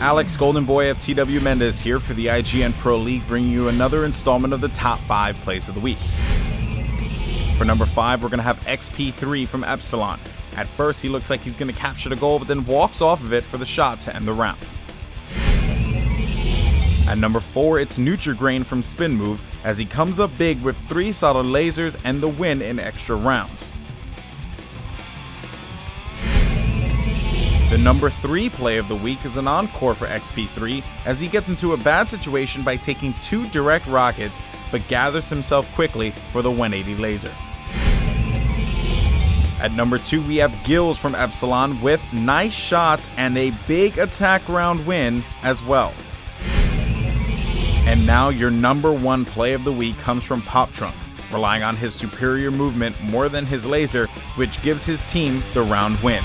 Alex Goldenboy of TW Mendez here for the IGN Pro League, bringing you another installment of the Top 5 Plays of the Week. For number 5, we're going to have XP3 from Epsilon. At first, he looks like he's going to capture the goal, but then walks off of it for the shot to end the round. At number 4, it's NutriGrain from SpinMove, as he comes up big with 3 solid lasers and the win in extra rounds. The number 3 play of the week is an encore for XP3, as he gets into a bad situation by taking 2 direct rockets, but gathers himself quickly for the 180 laser. At number 2, we have Gills from Epsilon with nice shots and a big attack round win as well. And now your number 1 play of the week comes from Poptrunk, relying on his superior movement more than his laser, which gives his team the round win.